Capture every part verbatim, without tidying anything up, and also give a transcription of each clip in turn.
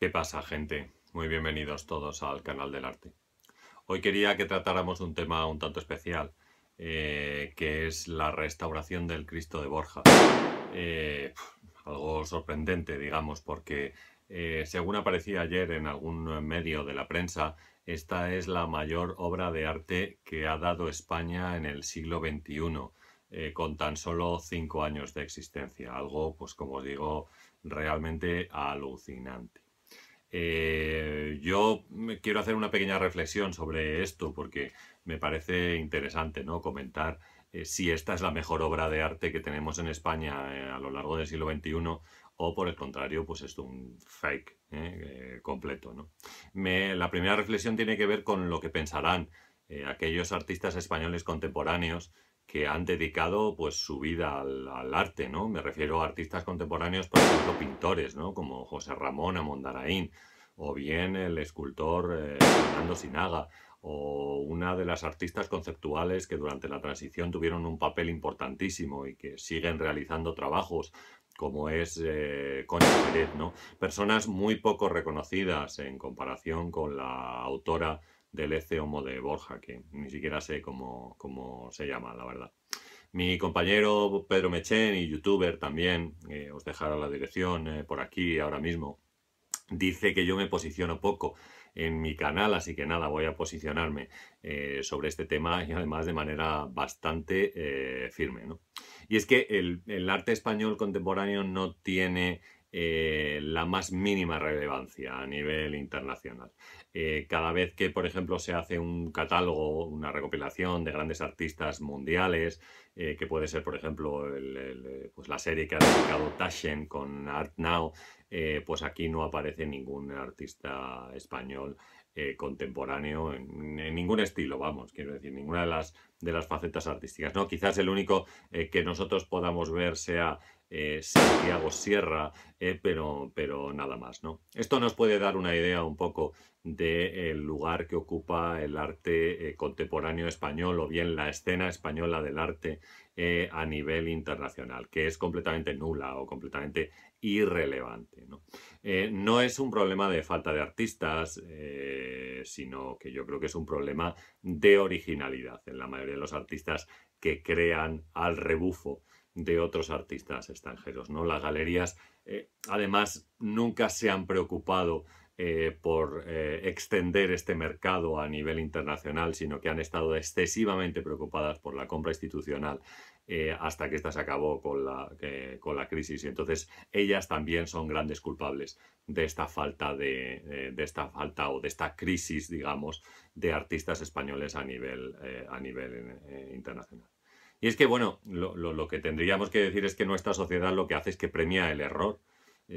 ¿Qué pasa, gente? Muy bienvenidos todos al canal del arte. Hoy quería que tratáramos un tema un tanto especial, eh, que es la restauración del Cristo de Borja. Eh, algo sorprendente, digamos, porque eh, según aparecía ayer en algún medio de la prensa, esta es la mayor obra de arte que ha dado España en el siglo veintiuno, eh, con tan solo cinco años de existencia. Algo, pues como os digo, realmente alucinante. Eh, yo quiero hacer una pequeña reflexión sobre esto porque me parece interesante, ¿no?, comentar eh, si esta es la mejor obra de arte que tenemos en España eh, a lo largo del siglo veintiuno o, por el contrario, pues es un fake eh, eh, completo, ¿no? Me, la primera reflexión tiene que ver con lo que pensarán eh, aquellos artistas españoles contemporáneos que han dedicado pues su vida al, al arte, ¿no? Me refiero a artistas contemporáneos, por ejemplo, pintores, ¿no?, como José Ramón Amondaraín, o bien el escultor eh, Fernando Sinaga, o una de las artistas conceptuales que durante la transición tuvieron un papel importantísimo y que siguen realizando trabajos, como es eh, Concha Pérez, ¿no? Personas muy poco reconocidas en comparación con la autora del Ecce Homo de Borja, que ni siquiera sé cómo, cómo se llama, la verdad. Mi compañero Pedro Mechen, y youtuber también, eh, os dejaré la dirección eh, por aquí ahora mismo, dice que yo me posiciono poco en mi canal, así que nada, voy a posicionarme eh, sobre este tema, y además de manera bastante eh, firme, ¿no? Y es que el, el arte español contemporáneo no tiene Eh, la más mínima relevancia a nivel internacional. Eh, cada vez que, por ejemplo, se hace un catálogo, una recopilación de grandes artistas mundiales, eh, que puede ser, por ejemplo, el, el, pues la serie que ha dedicado Taschen con Art Now, eh, pues aquí no aparece ningún artista español Eh, contemporáneo en, en ningún estilo, vamos, quiero decir, ninguna de las, de las facetas artísticas, ¿no? Quizás el único eh, que nosotros podamos ver sea eh, Santiago Sierra, eh, pero, pero nada más, ¿no? Esto nos puede dar una idea un poco del lugar que ocupa el arte eh, contemporáneo español, o bien la escena española del arte eh, a nivel internacional, que es completamente nula o completamente irrelevante, ¿no? Eh, no es un problema de falta de artistas, eh, sino que yo creo que es un problema de originalidad en la mayoría de los artistas que crean al rebufo de otros artistas extranjeros, ¿no? Las galerías, eh, además, nunca se han preocupado eh, por eh, extender este mercado a nivel internacional, sino que han estado excesivamente preocupadas por la compra institucional Eh, hasta que esta se acabó con la, eh, con la crisis, y entonces ellas también son grandes culpables de esta falta de, eh, de esta falta o de esta crisis, digamos, de artistas españoles a nivel, eh, a nivel eh, internacional. Y es que, bueno, lo, lo, lo que tendríamos que decir es que nuestra sociedad lo que hace es que premia el error.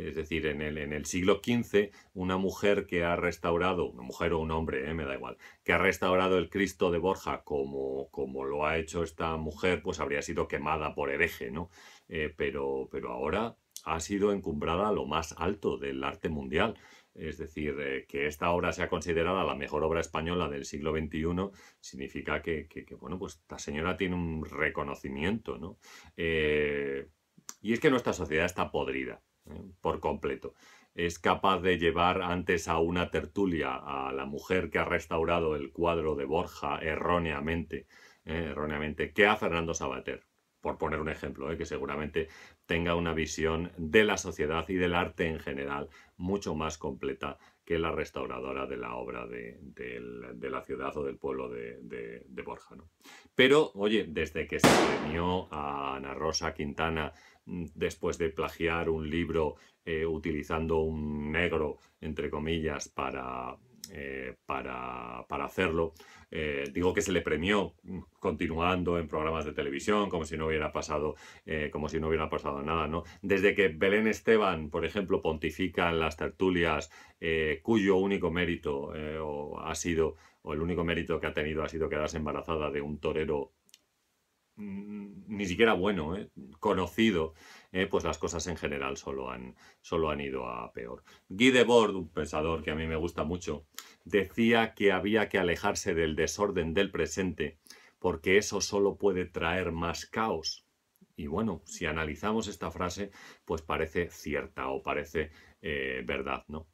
Es decir, en el, en el siglo quince, una mujer que ha restaurado, una mujer o un hombre, eh, me da igual, que ha restaurado el Cristo de Borja como, como lo ha hecho esta mujer, pues habría sido quemada por hereje, ¿no? Eh, pero, pero ahora ha sido encumbrada a lo más alto del arte mundial. Es decir, eh, que esta obra sea considerada la mejor obra española del siglo veintiuno significa que, que, que bueno, pues esta señora tiene un reconocimiento, ¿no? Eh, y es que nuestra sociedad está podrida por completo. Es capaz de llevar antes a una tertulia a la mujer que ha restaurado el cuadro de Borja erróneamente, eh, erróneamente que a Fernando Sabater, por poner un ejemplo, eh, que seguramente tenga una visión de la sociedad y del arte en general mucho más completa que la restauradora de la obra de, de, de la ciudad o del pueblo de, de, de Borja, ¿no? Pero, oye, desde que se premió a Ana Rosa Quintana después de plagiar un libro eh, utilizando un negro, entre comillas, para, eh, para, para hacerlo, eh, digo que se le premió continuando en programas de televisión como si no hubiera pasado, eh, como si no hubiera pasado nada, ¿no? Desde que Belén Esteban, por ejemplo, pontifica en las tertulias eh, cuyo único mérito eh, o ha sido, o el único mérito que ha tenido ha sido quedarse embarazada de un torero ni siquiera bueno, eh, conocido, eh, pues las cosas en general solo han, solo han ido a peor. Guy Debord, un pensador que a mí me gusta mucho, decía que había que alejarse del desorden del presente porque eso solo puede traer más caos. Y bueno, si analizamos esta frase, pues parece cierta o parece eh, verdad, ¿no?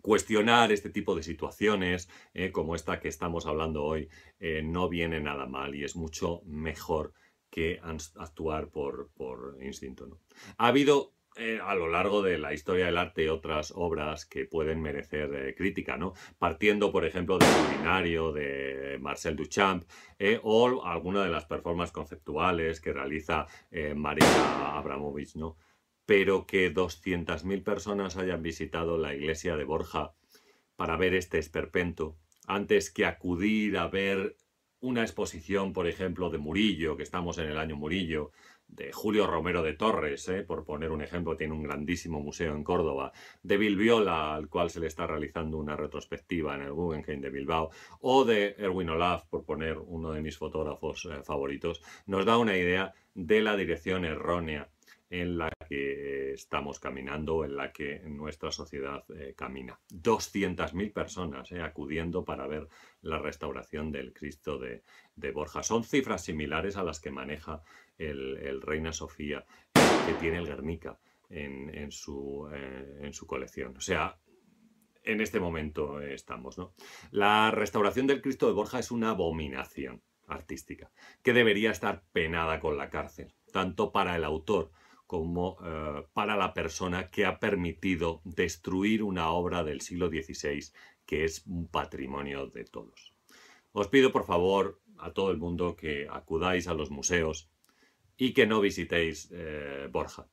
cuestionar este tipo de situaciones eh, como esta que estamos hablando hoy eh, no viene nada mal y es mucho mejor que actuar por, por instinto, ¿no? Ha habido eh, a lo largo de la historia del arte otras obras que pueden merecer eh, crítica, ¿no? Partiendo, por ejemplo, del urinario de Marcel Duchamp eh, o alguna de las performances conceptuales que realiza eh, Marina Abramovich, ¿no? Pero que doscientas mil personas hayan visitado la iglesia de Borja para ver este esperpento, antes que acudir a ver una exposición, por ejemplo, de Murillo, que estamos en el año Murillo, de Julio Romero de Torres, ¿eh? por poner un ejemplo, tiene un grandísimo museo en Córdoba, de Bilviola, al cual se le está realizando una retrospectiva en el Guggenheim de Bilbao, o de Erwin Olaf, por poner uno de mis fotógrafos eh, favoritos, nos da una idea de la dirección errónea en la que estamos caminando, en la que nuestra sociedad eh, camina. doscientas mil personas eh, acudiendo para ver la restauración del Cristo de, de Borja. Son cifras similares a las que maneja el, el Reina Sofía, eh, que tiene el Guernica en, en, su, eh, en su colección. O sea, en este momento eh, estamos, ¿no? La restauración del Cristo de Borja es una abominación artística que debería estar penada con la cárcel, tanto para el autor como eh, para la persona que ha permitido destruir una obra del siglo dieciséis que es un patrimonio de todos. Os pido por favor a todo el mundo que acudáis a los museos y que no visitéis eh, Borja.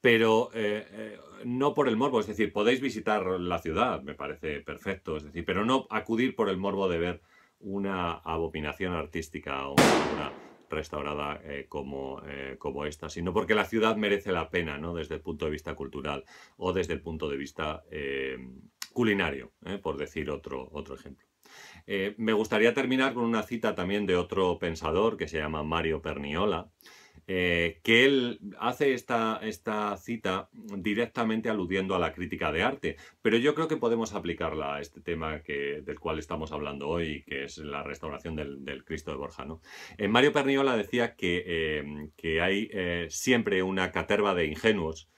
Pero eh, eh, no por el morbo, es decir, podéis visitar la ciudad, me parece perfecto, es decir, pero no acudir por el morbo de ver una abominación artística o una obra restaurada eh, como, eh, como esta, sino porque la ciudad merece la pena, ¿no? Desde el punto de vista cultural o desde el punto de vista eh, culinario, eh, por decir otro, otro ejemplo. Eh, me gustaría terminar con una cita también de otro pensador que se llama Mario Perniola, eh, que él hace esta, esta cita directamente aludiendo a la crítica de arte, pero yo creo que podemos aplicarla a este tema que, del cual estamos hablando hoy, que es la restauración del, del Cristo de Borja, ¿no? Eh, Mario Perniola decía que, eh, que hay eh, siempre una caterva de ingenuos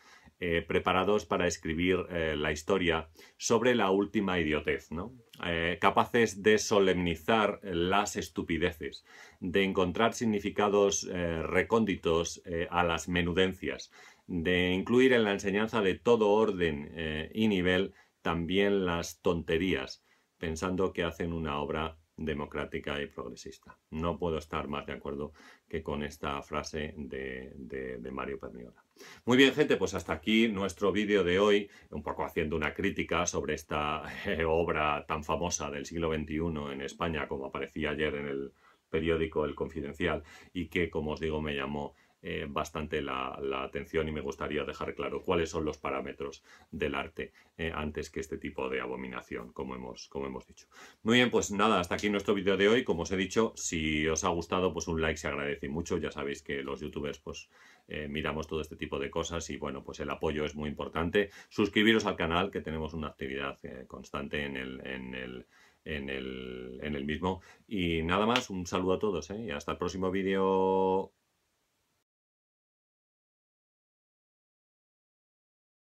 eh, preparados para escribir eh, la historia sobre la última idiotez, ¿no? Eh, capaces de solemnizar las estupideces, de encontrar significados eh, recónditos eh, a las menudencias, de incluir en la enseñanza de todo orden eh, y nivel también las tonterías, pensando que hacen una obra democrática y progresista. No puedo estar más de acuerdo que con esta frase de, de, de Mario Perniola. Muy bien, gente, pues hasta aquí nuestro vídeo de hoy, un poco haciendo una crítica sobre esta eh, obra tan famosa del siglo veintiuno en España, como aparecía ayer en el periódico El Confidencial, y que, como os digo, me llamó eh, bastante la, la atención y me gustaría dejar claro cuáles son los parámetros del arte eh, antes que este tipo de abominación, como hemos, como hemos dicho. Muy bien, pues nada, hasta aquí nuestro vídeo de hoy. Como os he dicho, si os ha gustado, pues un like se agradece mucho. Ya sabéis que los youtubers, pues Eh, miramos todo este tipo de cosas y bueno, pues el apoyo es muy importante. Suscribiros al canal, que tenemos una actividad eh, constante en el, en, el, en, el, en el mismo. Y nada más, un saludo a todos, ¿eh? Y hasta el próximo vídeo.